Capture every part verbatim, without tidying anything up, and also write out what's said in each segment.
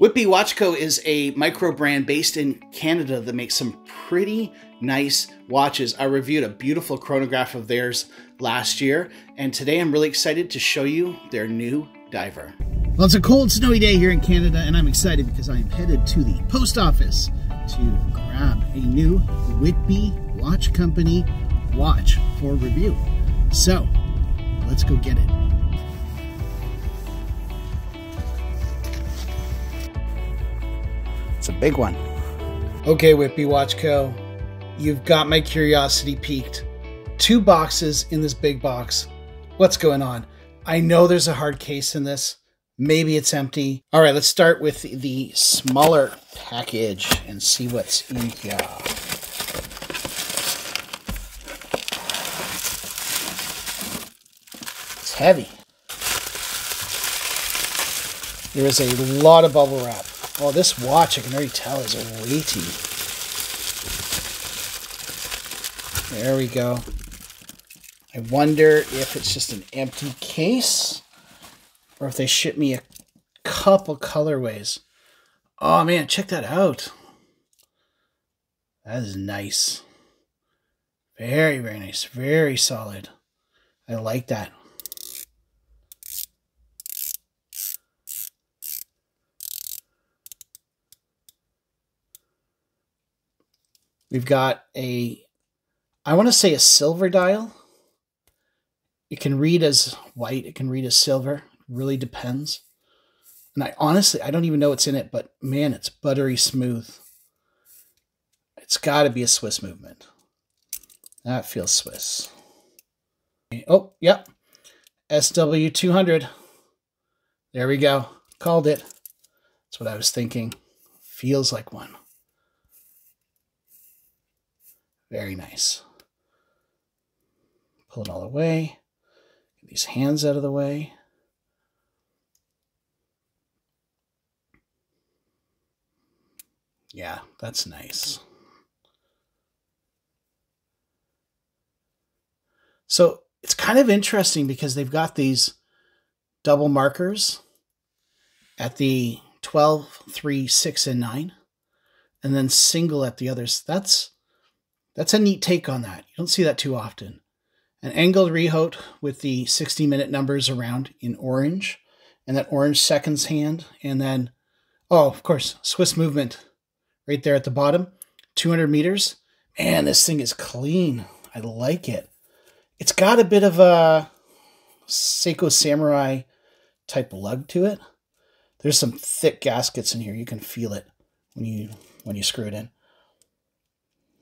Whitby Watch Co. is a micro brand based in Canada that makes some pretty nice watches. I reviewed a beautiful chronograph of theirs last year, and today I'm really excited to show you their new diver. Well, it's a cold, snowy day here in Canada, and I'm excited because I am headed to the post office to grab a new Whitby Watch Company watch for review. So, let's go get it. It's a big one. Okay, Whitby Watch Co., you've got my curiosity piqued. Two boxes in this big box. What's going on? I know there's a hard case in this. Maybe it's empty. All right, let's start with the smaller package and see what's in here. It's heavy. There is a lot of bubble wrap. Oh, this watch, I can already tell, is weighty. There we go. I wonder if it's just an empty case or if they ship me a couple colorways. Oh, man, check that out. That is nice. Very, very nice. Very solid. I like that. We've got a, I want to say a silver dial. It can read as white. It can read as silver. It really depends. And I honestly, I don't even know what's in it, but man, it's buttery smooth. It's got to be a Swiss movement. That feels Swiss. Oh, yep. S W two hundred. There we go. Called it. That's what I was thinking. Feels like one. Very nice. Pull it all away. Get these hands out of the way. Yeah, that's nice. So it's kind of interesting because they've got these double markers at the twelve, three, six, and nine, and then single at the others. That's That's a neat take on that. You don't see that too often. An angled rehaut with the sixty minute numbers around in orange, and that orange seconds hand. And then, oh, of course, Swiss movement right there at the bottom, two hundred meters. Man, this thing is clean. I like it. It's got a bit of a Seiko Samurai type lug to it. There's some thick gaskets in here. You can feel it when you, when you screw it in.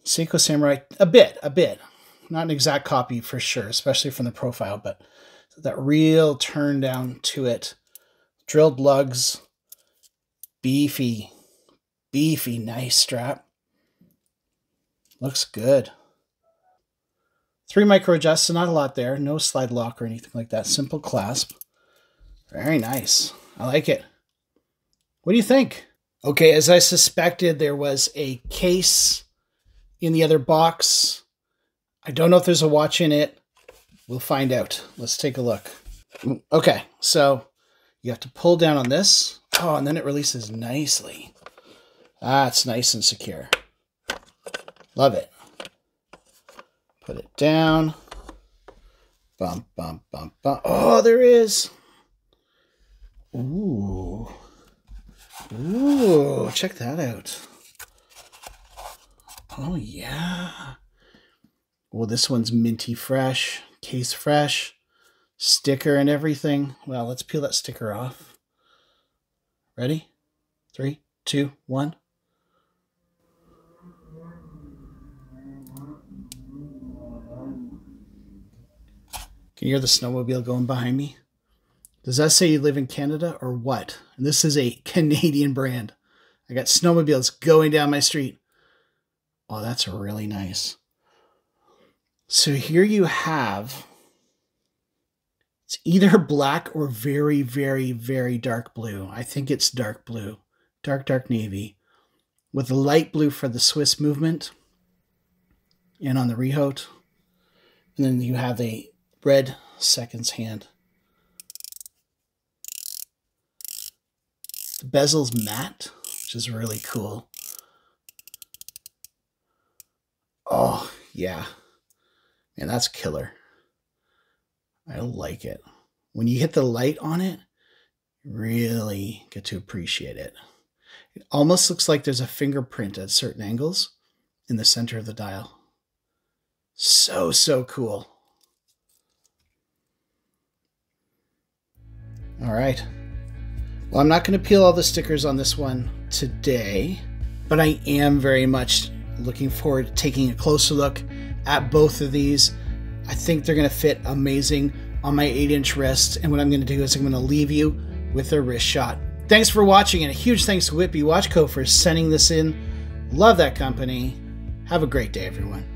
Seiko Samurai, a bit, a bit. Not an exact copy for sure, especially from the profile, but that real turn down to it. Drilled lugs, beefy, beefy, nice strap. Looks good. Three micro adjusts, so not a lot there. No slide lock or anything like that. Simple clasp. Very nice. I like it. What do you think? Okay, as I suspected, there was a case in the other box. I don't know if there's a watch in it. We'll find out. Let's take a look. Okay, so you have to pull down on this. Oh, and then it releases nicely. Ah, it's nice and secure. Love it. Put it down. Bump, bump, bump, bump. Oh, there is. Ooh. Ooh, check that out. Oh, yeah. Well, this one's minty fresh, case fresh, sticker and everything. Well, let's peel that sticker off. Ready? Three, two, one. Can you hear the snowmobile going behind me? Does that say you live in Canada or what? And this is a Canadian brand. I got snowmobiles going down my street. Oh, that's really nice. So here you have, it's either black or very, very, very dark blue. I think it's dark blue, dark, dark navy, with a light blue for the Swiss movement and on the rehaut. And then you have a red seconds hand. The bezel's matte, which is really cool. Oh, yeah. Man, that's killer. I like it. When you hit the light on it, you really get to appreciate it. It almost looks like there's a fingerprint at certain angles in the center of the dial. So, so cool. All right. Well, I'm not going to peel all the stickers on this one today, but I am very much looking forward to taking a closer look at both of these. I think they're going to fit amazing on my eight inch wrist, and what I'm going to do is I'm going to leave you with a wrist shot. Thanks for watching, and a huge thanks to Whitby Watch Co. for sending this in. Love that company. Have a great day, everyone.